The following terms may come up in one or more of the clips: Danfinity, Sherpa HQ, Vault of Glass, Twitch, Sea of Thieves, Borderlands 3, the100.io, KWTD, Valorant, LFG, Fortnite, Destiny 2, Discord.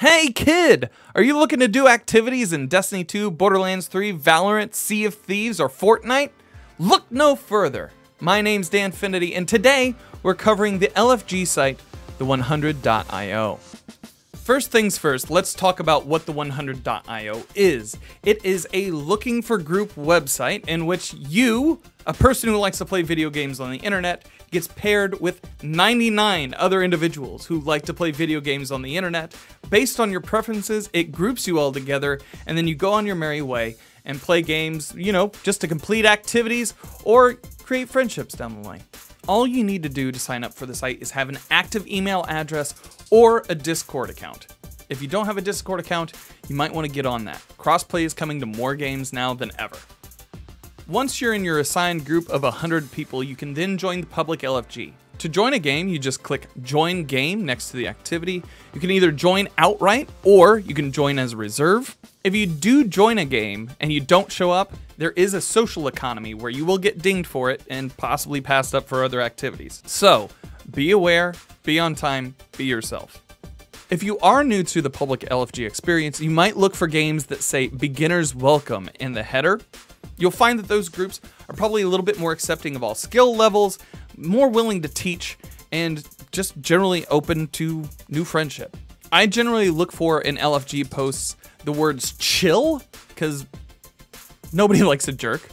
Hey kid, are you looking to do activities in Destiny 2, Borderlands 3, Valorant, Sea of Thieves, or Fortnite? Look no further. My name's Danfinity, and today we're covering the LFG site, the100.io. First things first, let's talk about what the 100.io is. It is a looking for group website in which you, a person who likes to play video games on the internet, gets paired with 99 other individuals who like to play video games on the internet. Based on your preferences, it groups you all together, and then you go on your merry way and play games, you know, just to complete activities or create friendships down the line. All you need to do to sign up for the site is have an active email address or a Discord account. If you don't have a Discord account, you might want to get on that. Crossplay is coming to more games now than ever. Once you're in your assigned group of 100 people, you can then join the public LFG. To join a game, you just click Join Game next to the activity. You can either join outright or you can join as a reserve. If you do join a game and you don't show up, there is a social economy where you will get dinged for it and possibly passed up for other activities. So be aware, be on time, be yourself. If you are new to the public LFG experience, you might look for games that say Beginners Welcome in the header. You'll find that those groups are probably a little bit more accepting of all skill levels, more willing to teach, and just generally open to new friendship. I generally look for in LFG posts the words chill, because nobody likes a jerk.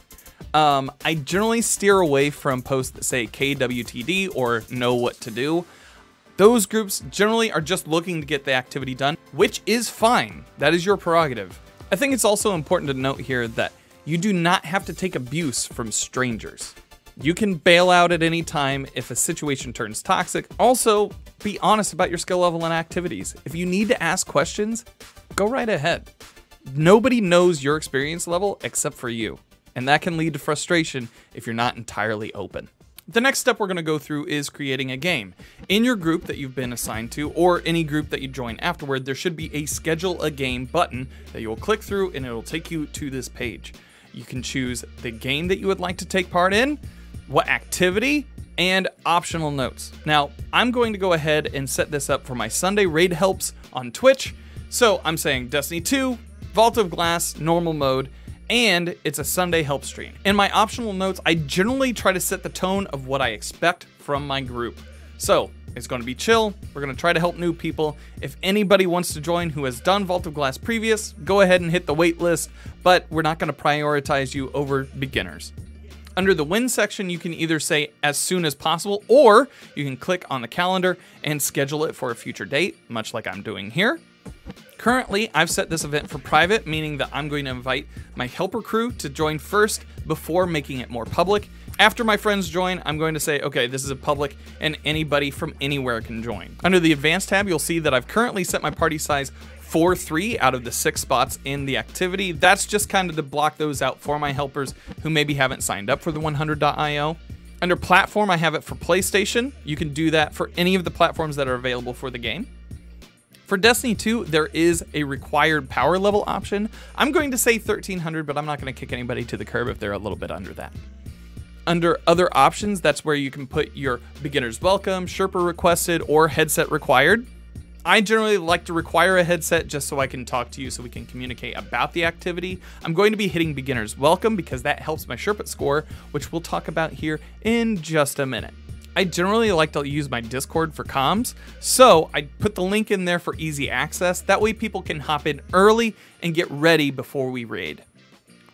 I generally steer away from posts that say KWTD or know what to do. Those groups generally are just looking to get the activity done, which is fine. That is your prerogative. I think it's also important to note here that you do not have to take abuse from strangers. You can bail out at any time if a situation turns toxic. Also, be honest about your skill level and activities. If you need to ask questions, go right ahead. Nobody knows your experience level except for you, and that can lead to frustration if you're not entirely open. The next step we're going to go through is creating a game. In your group that you've been assigned to, or any group that you join afterward, there should be a Schedule a Game button that you'll click through and it'll take you to this page. You can choose the game that you would like to take part in, what activity, and optional notes. Now, I'm going to go ahead and set this up for my Sunday raid helps on Twitch. So I'm saying Destiny 2, Vault of Glass, normal mode, and it's a Sunday help stream. In my optional notes, I generally try to set the tone of what I expect from my group. So it's going to be chill. We're going to try to help new people. If anybody wants to join who has done Vault of Glass previous, go ahead and hit the wait list, but we're not going to prioritize you over beginners. Under the win section, you can either say as soon as possible, or you can click on the calendar and schedule it for a future date, much like I'm doing here. Currently, I've set this event for private, meaning that I'm going to invite my helper crew to join first before making it more public. After my friends join, I'm going to say, okay, this is a public and anybody from anywhere can join. Under the advanced tab, you'll see that I've currently set my party size 4-3 out of the 6 spots in the activity. That's just kind of to block those out for my helpers who maybe haven't signed up for the 100.io. Under platform, I have it for PlayStation. You can do that for any of the platforms that are available for the game. For Destiny 2, there is a required power level option. I'm going to say 1300, but I'm not going to kick anybody to the curb if they're a little bit under that. Under other options, that's where you can put your beginner's welcome, Sherpa requested, or headset required. I generally like to require a headset just so I can talk to you so we can communicate about the activity. I'm going to be hitting beginner's welcome because that helps my Sherpa score, which we'll talk about here in just a minute. I generally like to use my Discord for comms, so I put the link in there for easy access. That way people can hop in early and get ready before we raid.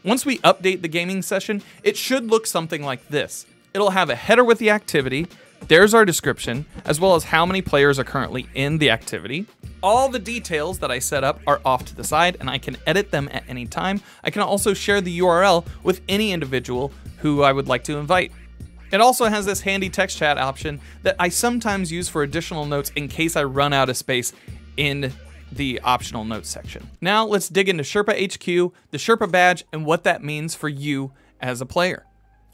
Once we update the gaming session, it should look something like this. It'll have a header with the activity, there's our description, as well as how many players are currently in the activity. All the details that I set up are off to the side and I can edit them at any time. I can also share the URL with any individual who I would like to invite. It also has this handy text chat option that I sometimes use for additional notes in case I run out of space in the optional notes section. Now let's dig into Sherpa HQ, the Sherpa badge, and what that means for you as a player.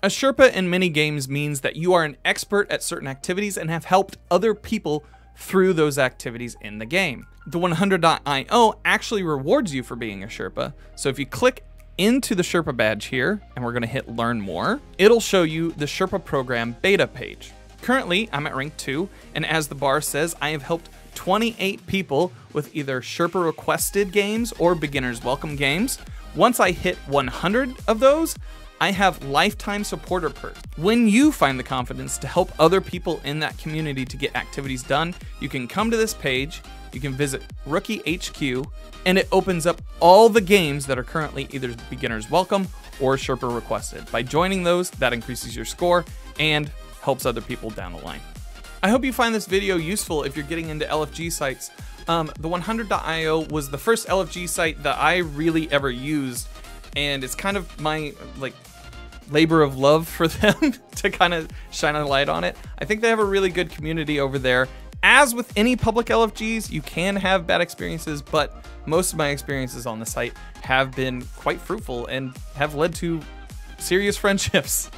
A Sherpa in many games means that you are an expert at certain activities and have helped other people through those activities in the game. The 100.io actually rewards you for being a Sherpa, so if you click into the Sherpa badge here, and we're gonna hit learn more, it'll show you the Sherpa program beta page. Currently, I'm at rank 2, and as the bar says, I have helped 28 people with either Sherpa requested games or beginners welcome games. Once I hit 100 of those, I have lifetime supporter perks. When you find the confidence to help other people in that community to get activities done, you can come to this page, you can visit Rookie HQ, and it opens up all the games that are currently either beginners welcome or Sherpa requested. By joining those, that increases your score and helps other people down the line. I hope you find this video useful if you're getting into LFG sites. The 100.io was the first LFG site that I really ever used, and it's kind of my labor of love for them to kind of shine a light on it. I think they have a really good community over there. As with any public LFGs, you can have bad experiences, but most of my experiences on the site have been quite fruitful and have led to serious friendships.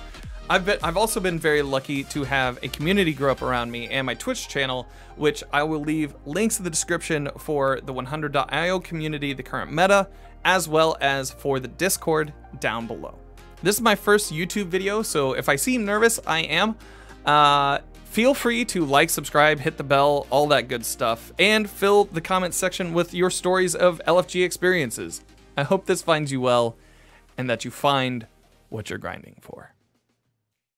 I've also been very lucky to have a community grow up around me and my Twitch channel, which I will leave links in the description for the 100.io community, the current meta, as well as for the Discord down below. This is my first YouTube video, so if I seem nervous, I am. Feel free to like, subscribe, hit the bell, all that good stuff, and fill the comment section with your stories of LFG experiences. I hope this finds you well and that you find what you're grinding for.